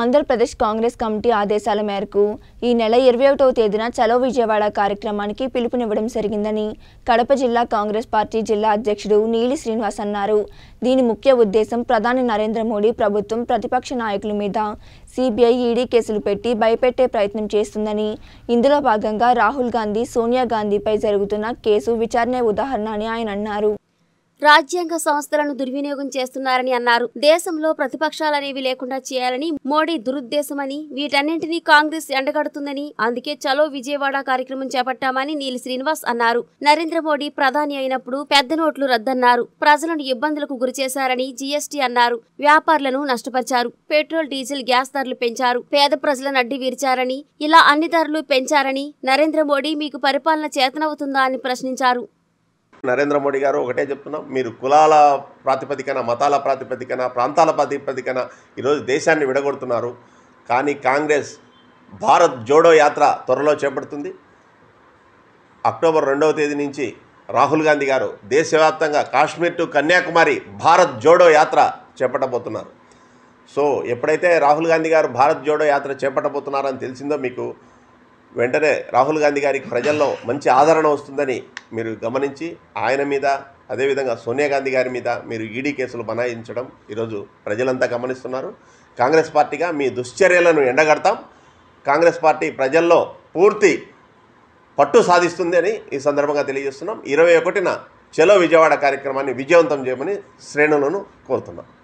Andhra Pradesh Congress committee ఆదేశాల మేరకు ఈ నెల 21వ తేదీన చలో విజయవాడ కార్యక్రమానికి పిలుపునివ్వడం జరిగిందని కడప జిల్లా కాంగ్రెస్ పార్టీ జిల్లా అధ్యక్షుడు నీలి శ్రీనివాస్ అన్నారు। దీని ముఖ్య ఉద్దేశం ప్రధాని నరేంద్ర మోడీ ప్రభుత్వం ప్రతిపక్ష నాయకుల మీద सीबीआई ईडी కేసులు పెట్టి భయపెట్టే ప్రయత్నం చేస్తుందని ఇందులో భాగంగా రాహుల్ గాంధీ సోనియా గాంధీపై జరుగుతున్న కేసు విచారణే ఉదాహరణ అని ఆయన అన్నారు। రాజ్యాంగ సంస్థలను దుర్వినియోగం చేస్తున్నారని అన్నారు। దేశంలో ప్రతిపక్షాలనేవి లేకుండా చేయాలని మోడీ దురుద్దేశమని వీటన్నింటినీ కాంగ్రెస్ ఎండగడుతుందని అందుకే చలో విజయవాడ కార్యక్రమం చేపట్టామని నీలి శ్రీనివాస్ అన్నారు। నరేంద్ర మోడీ ప్రధాని అయినప్పుడు పెద్ద నోట్లు రద్దన్నారు, ప్రజలను ఇబ్బందులకు గురిచేశారని జీఎస్టీ అన్నారు, వ్యాపారులను నష్టపరిచారు, పెట్రోల్ డీజిల్ గ్యాస్ ధరలు పెంచారు, పేద ప్రజలను అడ్డి వీర్చారని ఇలా అన్ని ధరలు పెంచారని నరేంద్ర మోడీ మీకు పరిపాలన చేతనవుతుందా అని ప్రశ్నించారు। నరేంద్ర మోడీ గారు ఒకటే చెప్తున్నాం, మీరు కులాల ప్రాతిపదికన, మతాల ప్రాతిపదికన, ప్రాంతాల ప్రాతిపదికన ఈరోజు దేశాన్ని విడగొడుతున్నారు। కానీ కాంగ్రెస్ భారత్ జోడో యాత్ర త్వరలో చేపడుతుంది। అక్టోబర్ 2వ తేదీ నుంచి రాహుల్ గాంధీ గారు దేశవ్యాప్తంగా కాశ్మీర్ టు కన్యాకుమారి భారత్ జోడో యాత్ర చేపట్టబోతున్నారు। సో ఎప్పుడైతే రాహుల్ గాంధీ గారు భారత్ జోడో యాత్ర చేపట్టబోతున్నారని తెలిసిందో మీకు వెంటనే రాహుల్ గాంధీ గారికి ప్రజల్లో మంచి ఆదరణ వస్తుందని మీరు గమనించి ఆయన మీద అదేవిధంగా సోనియా గాంధీ గారి మీద మీరు ఈడీ కేసులు బనాయించడం ఈరోజు ప్రజలంతా గమనిస్తున్నారు। కాంగ్రెస్ పార్టీగా మీ దుశ్చర్యలను ఎండగడతాం, కాంగ్రెస్ పార్టీ ప్రజల్లో పూర్తి పట్టు సాధిస్తుంది అని ఈ సందర్భంగా తెలియజేస్తున్నాం। 21న చలో విజయవాడ కార్యక్రమాన్ని విజయవంతం చేయమని శ్రేణులను కోరుతున్నాం।